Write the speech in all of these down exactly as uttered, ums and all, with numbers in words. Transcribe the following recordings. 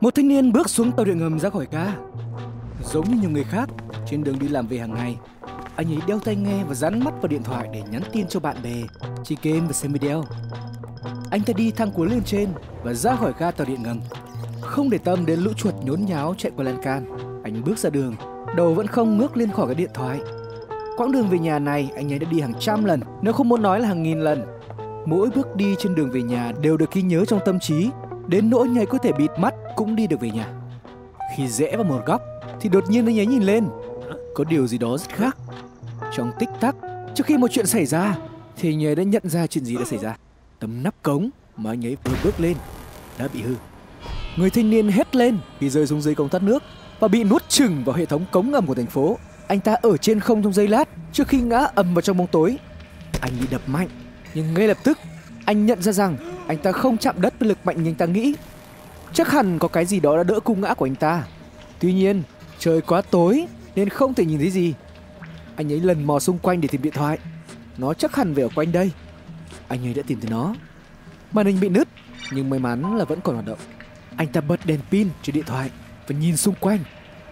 Một thanh niên bước xuống tàu điện ngầm ra khỏi ga. Giống như nhiều người khác, trên đường đi làm về hàng ngày, anh ấy đeo tai nghe và dán mắt vào điện thoại để nhắn tin cho bạn bè, chơi game và xem video. Anh ta đi thang cuốn lên trên và ra khỏi ga tàu điện ngầm, không để tâm đến lũ chuột nhốn nháo chạy qua lan can. Anh bước ra đường, đầu vẫn không ngước lên khỏi cái điện thoại. Quãng đường về nhà này anh ấy đã đi hàng trăm lần, nếu không muốn nói là hàng nghìn lần. Mỗi bước đi trên đường về nhà đều được ghi nhớ trong tâm trí, đến nỗi anh ấy có thể bịt mắt cũng đi được về nhà. Khi rẽ vào một góc thì đột nhiên anh ấy nhìn lên, có điều gì đó rất khác. Trong tích tắc, trước khi một chuyện xảy ra thì anh ấy đã nhận ra chuyện gì đã xảy ra. Tấm nắp cống mà anh ấy vừa bước lên đã bị hư. Người thanh niên hét lên khi rơi xuống dưới cống thoát nước và bị nuốt chửng vào hệ thống cống ngầm của thành phố. Anh ta ở trên không trong giây lát trước khi ngã ầm vào trong bóng tối. Anh bị đập mạnh, nhưng ngay lập tức anh nhận ra rằng anh ta không chạm đất với lực mạnh như anh ta nghĩ. Chắc hẳn có cái gì đó đã đỡ cú ngã của anh ta. Tuy nhiên, trời quá tối nên không thể nhìn thấy gì. Anh ấy lần mò xung quanh để tìm điện thoại. Nó chắc hẳn về ở quanh đây. Anh ấy đã tìm thấy nó. Màn hình bị nứt, nhưng may mắn là vẫn còn hoạt động. Anh ta bật đèn pin trên điện thoại và nhìn xung quanh.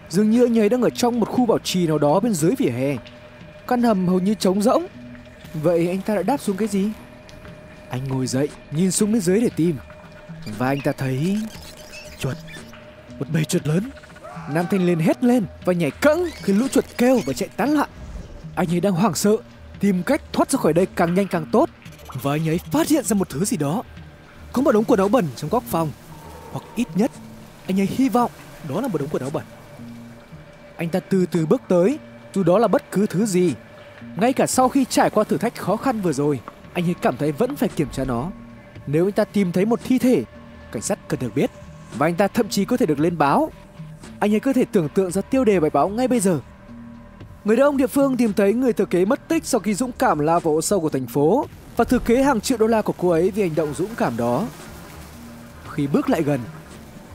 Dường như anh ấy đang ở trong một khu bảo trì nào đó bên dưới vỉa hè. Căn hầm hầu như trống rỗng. Vậy anh ta đã đáp xuống cái gì? Anh ngồi dậy, nhìn xuống bên dưới để tìm. Và anh ta thấy... chuột. Một bầy chuột lớn. Nam thanh niên hét lên và nhảy cẫng khiến lũ chuột kêu và chạy tán loạn. Anh ấy đang hoảng sợ, tìm cách thoát ra khỏi đây càng nhanh càng tốt. Và anh ấy phát hiện ra một thứ gì đó. Có một đống quần áo bẩn trong góc phòng. Hoặc ít nhất, anh ấy hy vọng đó là một đống quần áo bẩn. Anh ta từ từ bước tới, dù đó là bất cứ thứ gì. Ngay cả sau khi trải qua thử thách khó khăn vừa rồi, anh ấy cảm thấy vẫn phải kiểm tra nó. Nếu anh ta tìm thấy một thi thể, cảnh sát cần được biết, và anh ta thậm chí có thể được lên báo. Anh ấy có thể tưởng tượng ra tiêu đề bài báo ngay bây giờ. Người đàn ông địa phương tìm thấy người thừa kế mất tích sau khi dũng cảm lao vào hố sâu của thành phố và thừa kế hàng triệu đô la của cô ấy vì hành động dũng cảm đó. Khi bước lại gần,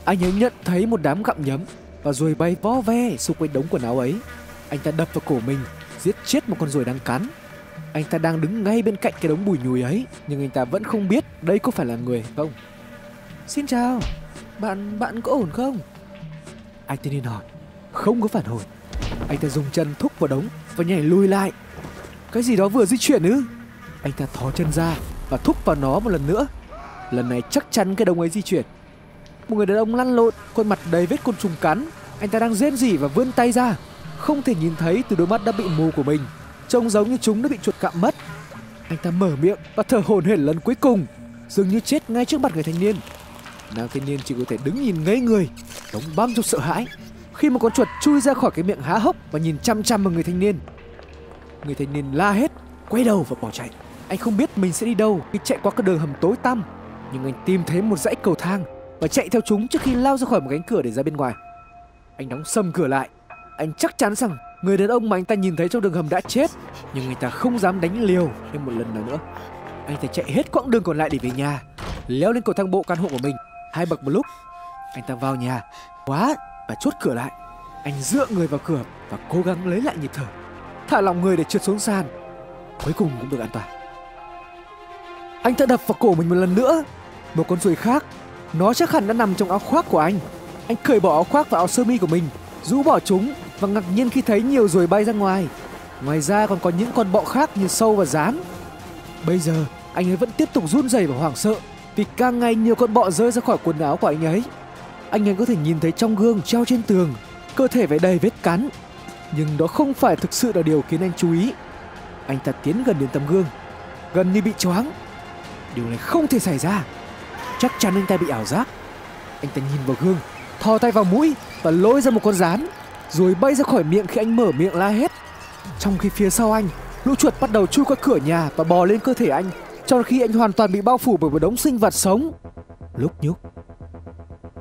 anh ấy nhận thấy một đám gặm nhấm và ruồi bay vo ve xung quanh đống quần áo ấy. Anh ta đập vào cổ mình, giết chết một con ruồi đang cắn. Anh ta đang đứng ngay bên cạnh cái đống bùi nhùi ấy, nhưng anh ta vẫn không biết đây có phải là người hay không. Xin chào, bạn bạn có ổn không? Anh ta nên hỏi, không có phản hồi. Anh ta dùng chân thúc vào đống và nhảy lùi lại. Cái gì đó vừa di chuyển ư? Anh ta thò chân ra và thúc vào nó một lần nữa. Lần này chắc chắn cái đống ấy di chuyển. Một người đàn ông lăn lộn, khuôn mặt đầy vết côn trùng cắn. Anh ta đang rên rỉ và vươn tay ra, không thể nhìn thấy từ đôi mắt đã bị mù của mình, trông giống như chúng đã bị chuột cạm mất. Anh ta mở miệng và thở hổn hển lần cuối cùng, dường như chết ngay trước mặt người thanh niên. Nam thanh niên chỉ có thể đứng nhìn ngây người, đóng băng trong sợ hãi, khi một con chuột chui ra khỏi cái miệng há hốc và nhìn chăm chăm vào người thanh niên. Người thanh niên la hét, quay đầu và bỏ chạy. Anh không biết mình sẽ đi đâu khi chạy qua con đường hầm tối tăm, nhưng anh tìm thấy một dãy cầu thang và chạy theo chúng trước khi lao ra khỏi một cánh cửa để ra bên ngoài. Anh đóng sầm cửa lại. Anh chắc chắn rằng người đàn ông mà anh ta nhìn thấy trong đường hầm đã chết, nhưng anh ta không dám đánh liều thêm một lần nào nữa. Anh ta chạy hết quãng đường còn lại để về nhà, leo lên cầu thang bộ căn hộ của mình, hai bậc một lúc. Anh ta vào nhà, khóa và chốt cửa lại. Anh dựa người vào cửa và cố gắng lấy lại nhịp thở, thả lỏng người để trượt xuống sàn. Cuối cùng cũng được an toàn. Anh ta đập vào cổ mình một lần nữa. Một con ruồi khác, nó chắc hẳn đã nằm trong áo khoác của anh. Anh cởi bỏ áo khoác và áo sơ mi của mình, rũ bỏ chúng và ngạc nhiên khi thấy nhiều ruồi bay ra ngoài. Ngoài ra còn có những con bọ khác như sâu và gián. Bây giờ anh ấy vẫn tiếp tục run rẩy và hoảng sợ vì càng ngày nhiều con bọ rơi ra khỏi quần áo của anh ấy. Anh ấy có thể nhìn thấy trong gương treo trên tường cơ thể vẻ đầy vết cắn, nhưng đó không phải thực sự là điều khiến anh chú ý. Anh ta tiến gần đến tấm gương, gần như bị choáng. Điều này không thể xảy ra. Chắc chắn anh ta bị ảo giác. Anh ta nhìn vào gương, thò tay vào mũi và lôi ra một con gián. Rồi bay ra khỏi miệng khi anh mở miệng la hét. Trong khi phía sau anh, lũ chuột bắt đầu chui qua cửa nhà và bò lên cơ thể anh, trong khi anh hoàn toàn bị bao phủ bởi một đống sinh vật sống lúc nhúc.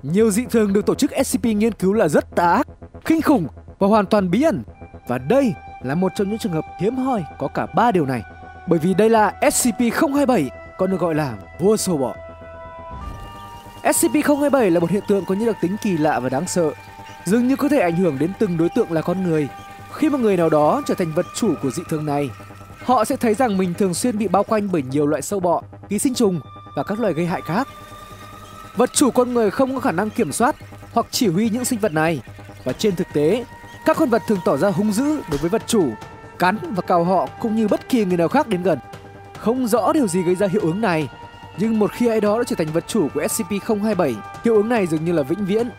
Nhiều dị thường được tổ chức ét xê pê nghiên cứu là rất tà ác, kinh khủng và hoàn toàn bí ẩn. Và đây là một trong những trường hợp hiếm hoi có cả ba điều này, bởi vì đây là S C P không hai bảy, còn được gọi là vua sâu bọ. S C P không hai bảy là một hiện tượng có những đặc tính kỳ lạ và đáng sợ, dường như có thể ảnh hưởng đến từng đối tượng là con người. Khi một người nào đó trở thành vật chủ của dị thường này, họ sẽ thấy rằng mình thường xuyên bị bao quanh bởi nhiều loại sâu bọ, ký sinh trùng và các loài gây hại khác. Vật chủ con người không có khả năng kiểm soát hoặc chỉ huy những sinh vật này. Và trên thực tế, các con vật thường tỏ ra hung dữ đối với vật chủ, cắn và cào họ cũng như bất kỳ người nào khác đến gần. Không rõ điều gì gây ra hiệu ứng này, nhưng một khi ai đó đã trở thành vật chủ của S C P không hai bảy, hiệu ứng này dường như là vĩnh viễn.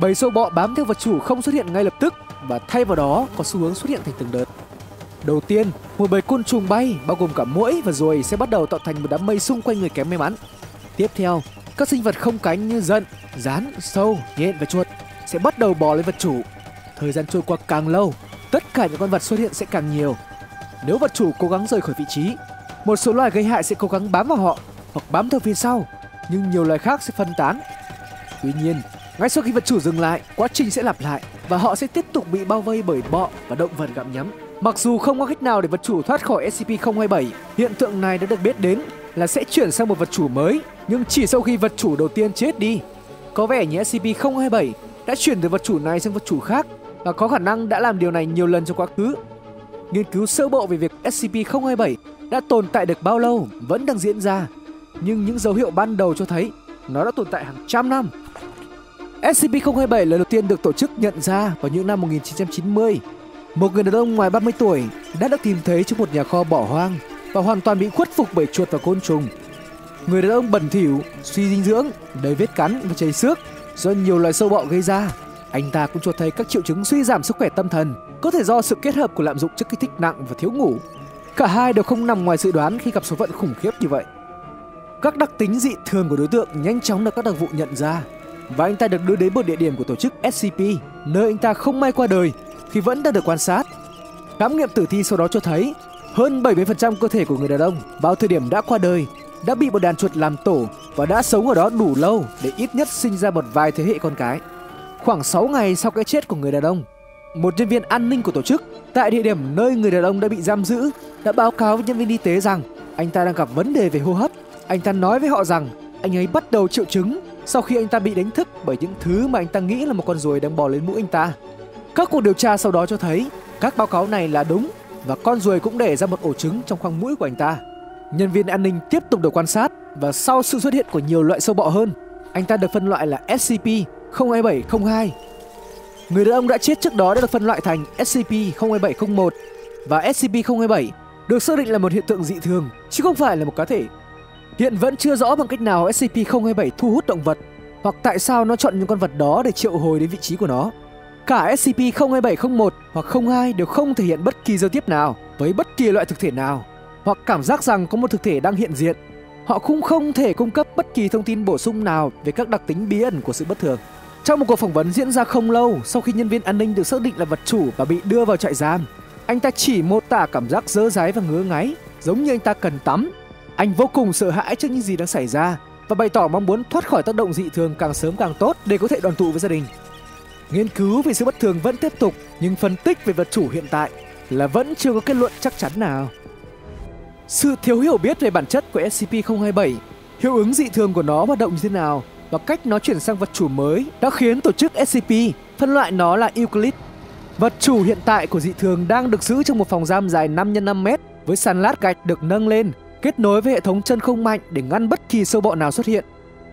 Bầy sâu bọ bám theo vật chủ không xuất hiện ngay lập tức và thay vào đó có xu hướng xuất hiện thành từng đợt. Đầu tiên, một bầy côn trùng bay bao gồm cả muỗi và ruồi sẽ bắt đầu tạo thành một đám mây xung quanh người kém may mắn. Tiếp theo, các sinh vật không cánh như giận, rán, sâu, nhện và chuột sẽ bắt đầu bò lên vật chủ. Thời gian trôi qua càng lâu, tất cả những con vật xuất hiện sẽ càng nhiều. Nếu vật chủ cố gắng rời khỏi vị trí, một số loài gây hại sẽ cố gắng bám vào họ hoặc bám theo phía sau, nhưng nhiều loài khác sẽ phân tán. Tuy nhiên, ngay sau khi vật chủ dừng lại, quá trình sẽ lặp lại và họ sẽ tiếp tục bị bao vây bởi bọ và động vật gặm nhắm. Mặc dù không có cách nào để vật chủ thoát khỏi S C P không hai bảy, hiện tượng này đã được biết đến là sẽ chuyển sang một vật chủ mới, nhưng chỉ sau khi vật chủ đầu tiên chết đi. Có vẻ như S C P không hai bảy đã chuyển từ vật chủ này sang vật chủ khác và có khả năng đã làm điều này nhiều lần trong quá khứ. Nghiên cứu sơ bộ về việc S C P không hai bảy đã tồn tại được bao lâu vẫn đang diễn ra, nhưng những dấu hiệu ban đầu cho thấy nó đã tồn tại hàng trăm năm. S C P không hai bảy lần đầu tiên được tổ chức nhận ra vào những năm một nghìn chín trăm chín mươi. Một người đàn ông ngoài ba mươi tuổi đã được tìm thấy trong một nhà kho bỏ hoang và hoàn toàn bị khuất phục bởi chuột và côn trùng. Người đàn ông bẩn thỉu, suy dinh dưỡng, đầy vết cắn và chảy xước do nhiều loài sâu bọ gây ra. Anh ta cũng cho thấy các triệu chứng suy giảm sức khỏe tâm thần, có thể do sự kết hợp của lạm dụng chất kích thích nặng và thiếu ngủ. Cả hai đều không nằm ngoài dự đoán khi gặp số phận khủng khiếp như vậy. Các đặc tính dị thường của đối tượng nhanh chóng được các đặc vụ nhận ra, và anh ta được đưa đến một địa điểm của tổ chức S C P, nơi anh ta không may qua đời khi vẫn đang được quan sát. Khám nghiệm tử thi sau đó cho thấy hơn bảy mươi phần trăm cơ thể của người đàn ông vào thời điểm đã qua đời đã bị một đàn chuột làm tổ và đã sống ở đó đủ lâu để ít nhất sinh ra một vài thế hệ con cái. Khoảng sáu ngày sau cái chết của người đàn ông, một nhân viên an ninh của tổ chức tại địa điểm nơi người đàn ông đã bị giam giữ đã báo cáo với nhân viên y tế rằng anh ta đang gặp vấn đề về hô hấp. Anh ta nói với họ rằng anh ấy bắt đầu triệu chứng sau khi anh ta bị đánh thức bởi những thứ mà anh ta nghĩ là một con ruồi đang bò lên mũi anh ta. Các cuộc điều tra sau đó cho thấy các báo cáo này là đúng và con ruồi cũng để ra một ổ trứng trong khoang mũi của anh ta. Nhân viên an ninh tiếp tục được quan sát và sau sự xuất hiện của nhiều loại sâu bọ hơn, anh ta được phân loại là S C P không hai bảy không hai. Người đàn ông đã chết trước đó đã được phân loại thành S C P không hai bảy không một và S C P không hai bảy được xác định là một hiện tượng dị thường chứ không phải là một cá thể. Hiện vẫn chưa rõ bằng cách nào S C P không hai bảy thu hút động vật hoặc tại sao nó chọn những con vật đó để triệu hồi đến vị trí của nó. Cả S C P không hai bảy không một hoặc không hai đều không thể hiện bất kỳ giao tiếp nào với bất kỳ loại thực thể nào hoặc cảm giác rằng có một thực thể đang hiện diện. Họ cũng không thể cung cấp bất kỳ thông tin bổ sung nào về các đặc tính bí ẩn của sự bất thường. Trong một cuộc phỏng vấn diễn ra không lâu sau khi nhân viên an ninh được xác định là vật chủ và bị đưa vào trại giam, anh ta chỉ mô tả cảm giác rớ ráy và ngứa ngáy giống như anh ta cần tắm. Anh vô cùng sợ hãi trước những gì đang xảy ra và bày tỏ mong muốn thoát khỏi tác động dị thường càng sớm càng tốt để có thể đoàn tụ với gia đình. Nghiên cứu về sự bất thường vẫn tiếp tục, nhưng phân tích về vật chủ hiện tại là vẫn chưa có kết luận chắc chắn nào. Sự thiếu hiểu biết về bản chất của S C P không hai bảy, hiệu ứng dị thường của nó hoạt động như thế nào và cách nó chuyển sang vật chủ mới đã khiến tổ chức S C P phân loại nó là Euclid. Vật chủ hiện tại của dị thường đang được giữ trong một phòng giam dài năm nhân năm mét với sàn lát gạch được nâng lên, kết nối với hệ thống chân không mạnh để ngăn bất kỳ sâu bọ nào xuất hiện.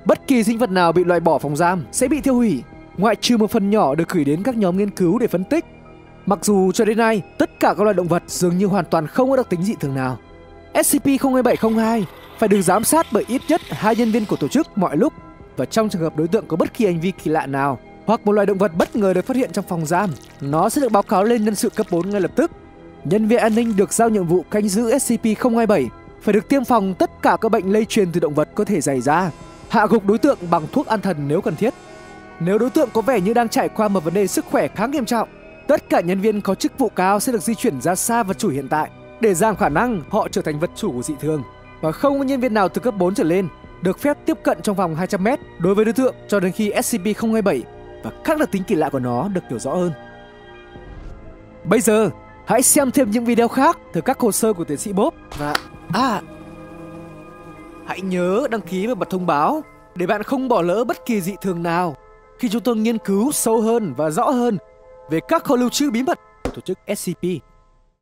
Bất kỳ sinh vật nào bị loại bỏ phòng giam sẽ bị tiêu hủy, ngoại trừ một phần nhỏ được gửi đến các nhóm nghiên cứu để phân tích. Mặc dù cho đến nay, tất cả các loài động vật dường như hoàn toàn không có đặc tính dị thường nào. S C P không hai bảy không hai phải được giám sát bởi ít nhất hai nhân viên của tổ chức mọi lúc, và trong trường hợp đối tượng có bất kỳ hành vi kỳ lạ nào hoặc một loài động vật bất ngờ được phát hiện trong phòng giam, nó sẽ được báo cáo lên nhân sự cấp bốn ngay lập tức. Nhân viên an ninh được giao nhiệm vụ canh giữ S C P không hai bảy phải được tiêm phòng tất cả các bệnh lây truyền từ động vật có thể xảy ra, hạ gục đối tượng bằng thuốc an thần nếu cần thiết. Nếu đối tượng có vẻ như đang trải qua một vấn đề sức khỏe khá nghiêm trọng, tất cả nhân viên có chức vụ cao sẽ được di chuyển ra xa vật chủ hiện tại để giảm khả năng họ trở thành vật chủ của dị thường, và không có nhân viên nào từ cấp bốn trở lên được phép tiếp cận trong vòng hai trăm mét đối với đối tượng cho đến khi S C P không hai bảy và các đặc tính kỳ lạ của nó được hiểu rõ hơn. Bây giờ, hãy xem thêm những video khác từ các hồ sơ của tiến sĩ Bob và... À, hãy nhớ đăng ký và bật thông báo để bạn không bỏ lỡ bất kỳ dị thường nào khi chúng tôi nghiên cứu sâu hơn và rõ hơn về các kho lưu trữ bí mật của tổ chức S C P.